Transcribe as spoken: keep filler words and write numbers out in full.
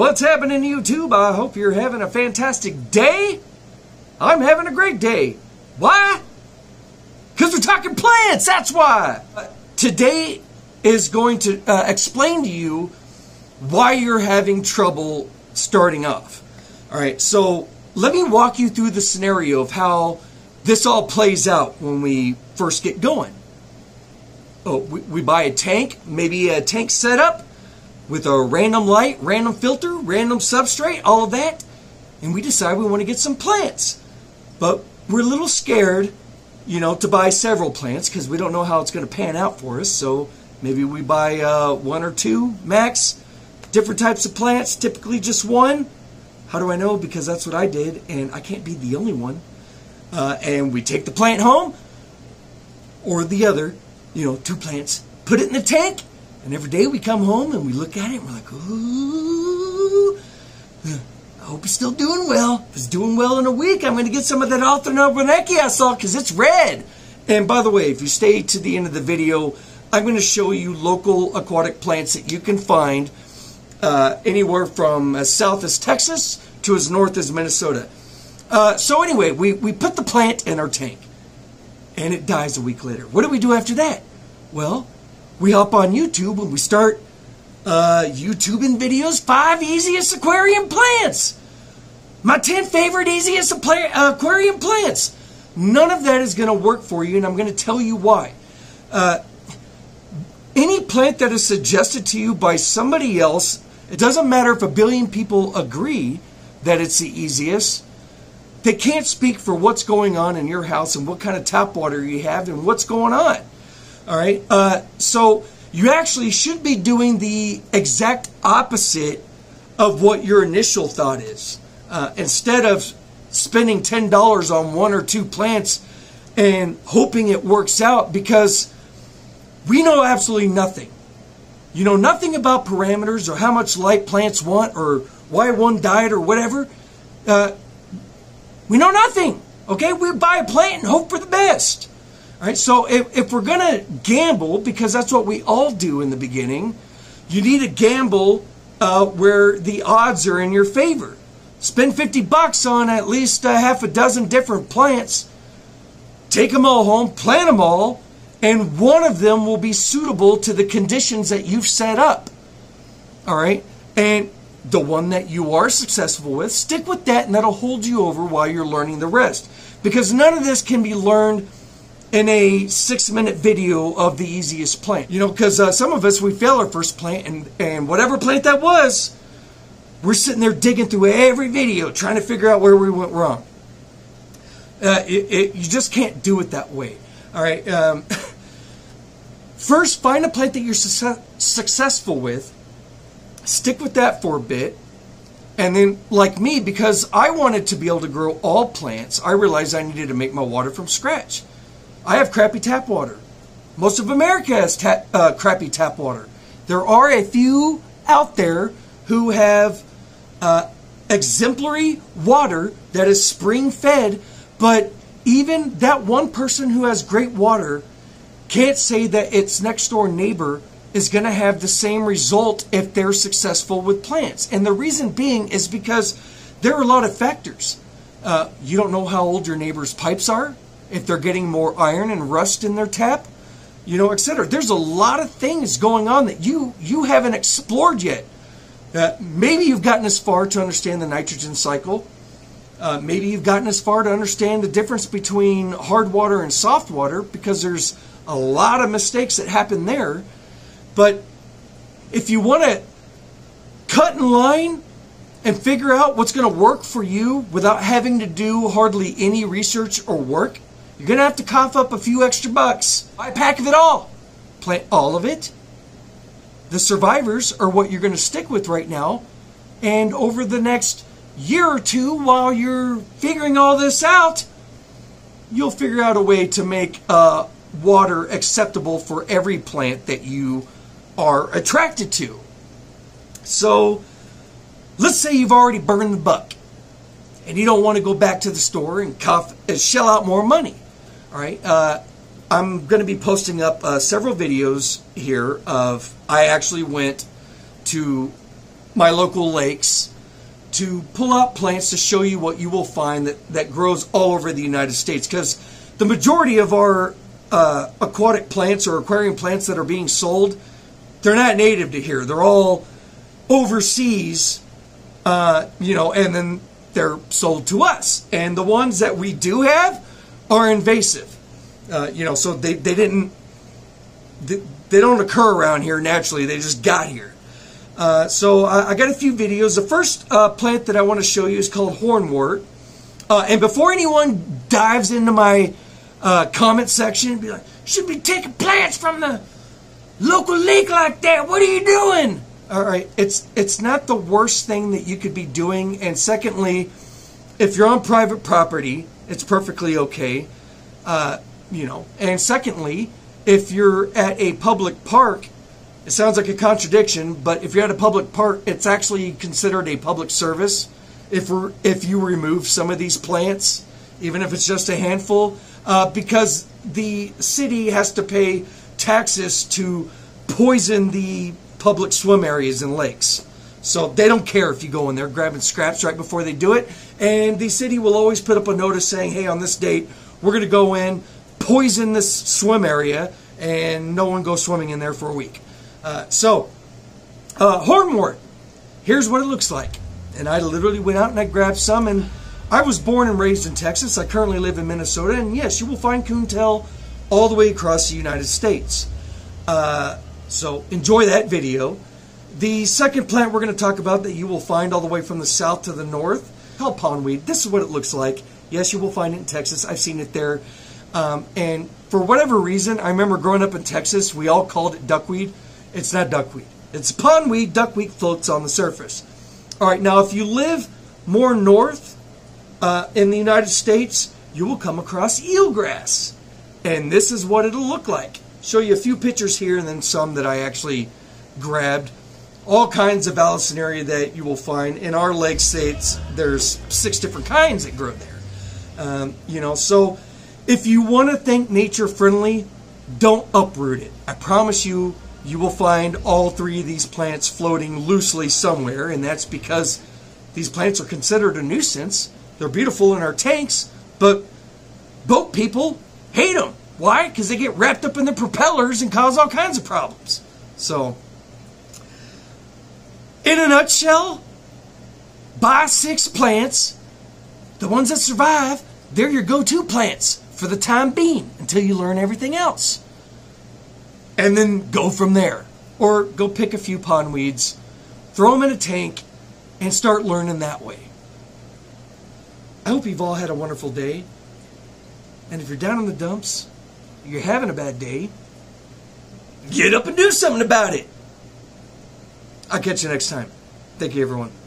What's happening YouTube? I hope you're having a fantastic day. I'm having a great day. Why? Because we're talking plants, that's why. Uh, today is going to uh, explain to you why you're having trouble starting off. Alright, so let me walk you through the scenario of how this all plays out when we first get going. Oh, we, we buy a tank, maybe a tank setup with a random light, random filter, random substrate, all of that, and we decide we want to get some plants. But we're a little scared, you know, to buy several plants because we don't know how it's going to pan out for us. So maybe we buy uh, one or two max, different types of plants, typically just one. How do I know? Because that's what I did, and I can't be the only one. Uh, and we take the plant home, or the other, you know, two plants, put it in the tank, and every day we come home and we look at it and we're like, ooh, I hope it's still doing well. If it's doing well in a week, I'm going to get some of that Alternobranechia I saw because it's red. And by the way, if you stay to the end of the video, I'm going to show you local aquatic plants that you can find uh, anywhere from as south as Texas to as north as Minnesota. Uh, so anyway, we, we put the plant in our tank, and it dies a week later. What do we do after that? Well, we hop on YouTube and we start uh, YouTubing videos, five easiest aquarium plants. My ten favorite easiest aquarium plants. None of that is going to work for you, and I'm going to tell you why. Uh, any plant that is suggested to you by somebody else, it doesn't matter if a billion people agree that it's the easiest. They can't speak for what's going on in your house and what kind of tap water you have and what's going on. All right. Uh, so you actually should be doing the exact opposite of what your initial thought is. Uh, instead of spending ten dollars on one or two plants and hoping it works out, because we know absolutely nothing. You know nothing about parameters or how much light plants want or why one died or whatever. Uh, We know nothing, okay? We buy a plant and hope for the best. All right, so if, if we're gonna gamble, because that's what we all do in the beginning, you need a gamble uh, where the odds are in your favor. Spend fifty bucks on at least a half a dozen different plants, take them all home, plant them all, and one of them will be suitable to the conditions that you've set up, all right? And the one that you are successful with, stick with that, and that'll hold you over while you're learning the rest. Because none of this can be learned in a six-minute video of the easiest plant. You know, because uh, some of us, we fail our first plant, and, and whatever plant that was, we're sitting there digging through every video, trying to figure out where we went wrong. Uh, it, it, you just can't do it that way. All right. Um, first, find a plant that you're su- successful with. Stick with that for a bit, and then, like me, because I wanted to be able to grow all plants, I realized I needed to make my water from scratch. I have crappy tap water. Most of America has tap, uh, crappy tap water. There are a few out there who have uh, exemplary water that is spring-fed, but even that one person who has great water can't say that its next-door neighbor is going to have the same result if they're successful with plants. And the reason being is because there are a lot of factors. Uh, you don't know how old your neighbor's pipes are, if they're getting more iron and rust in their tap, you know, et cetera. There's a lot of things going on that you, you haven't explored yet. Uh, maybe you've gotten as far to understand the nitrogen cycle. Uh, maybe you've gotten as far to understand the difference between hard water and soft water, because there's a lot of mistakes that happen there. But if you want to cut in line and figure out what's going to work for you without having to do hardly any research or work, you're going to have to cough up a few extra bucks. Buy a pack of it all. Plant all of it. The survivors are what you're going to stick with right now. And over the next year or two, while you're figuring all this out, you'll figure out a way to make uh, water acceptable for every plant that you are attracted to. So let's say you've already burned the buck and you don't want to go back to the store and cough and shell out more money. All right, uh, I'm going to be posting up uh, several videos here of I actually went to my local lakes to pull out plants to show you what you will find that, that grows all over the United States, because the majority of our uh, aquatic plants or aquarium plants that are being sold, they're not native to here. They're all overseas, uh, you know, and then they're sold to us. And the ones that we do have are invasive, uh, you know, so they, they didn't, they, they don't occur around here naturally. They just got here. Uh, so I, I got a few videos. The first uh, plant that I want to show you is called hornwort. Uh, and before anyone dives into my uh, comment section and be like, should be taking plants from the local lake like that, what are you doing? All right, it's, it's not the worst thing that you could be doing. And secondly, if you're on private property, it's perfectly okay. Uh, you know. And secondly, if you're at a public park, it sounds like a contradiction, but if you're at a public park, it's actually considered a public service if we're, if you remove some of these plants, even if it's just a handful, uh, because the city has to pay taxes to poison the public swim areas and lakes. So they don't care if you go in there grabbing scraps right before they do it. And the city will always put up a notice saying, hey, on this date, we're going to go in, poison this swim area, and no one goes swimming in there for a week. Uh, so, uh, hornwort, here's what it looks like. And I literally went out and I grabbed some, and I was born and raised in Texas. I currently live in Minnesota, and yes, you will find coontail all the way across the United States. Uh, so enjoy that video. The second plant we're going to talk about that you will find all the way from the south to the north, called pondweed. This is what it looks like. Yes, you will find it in Texas. I've seen it there. Um, and for whatever reason, I remember growing up in Texas, we all called it duckweed. It's not duckweed. It's pondweed. Duckweed floats on the surface. All right, now if you live more north uh, in the United States, you will come across eelgrass. And this is what it'll look like. Show you a few pictures here and then some that I actually grabbed. All kinds of Allicinaria that you will find. In our lake states, there's six different kinds that grow there. Um, you know, so if you want to think nature friendly, don't uproot it. I promise you, you will find all three of these plants floating loosely somewhere, and that's because these plants are considered a nuisance. They're beautiful in our tanks, but boat people hate them. Why? Because they get wrapped up in the propellers and cause all kinds of problems. So, in a nutshell, buy six plants. The ones that survive, they're your go-to plants for the time being until you learn everything else. And then go from there. Or go pick a few pondweeds, throw them in a tank, and start learning that way. I hope you've all had a wonderful day. And if you're down in the dumps, you're having a bad day, get up and do something about it. I'll catch you next time. Thank you, everyone.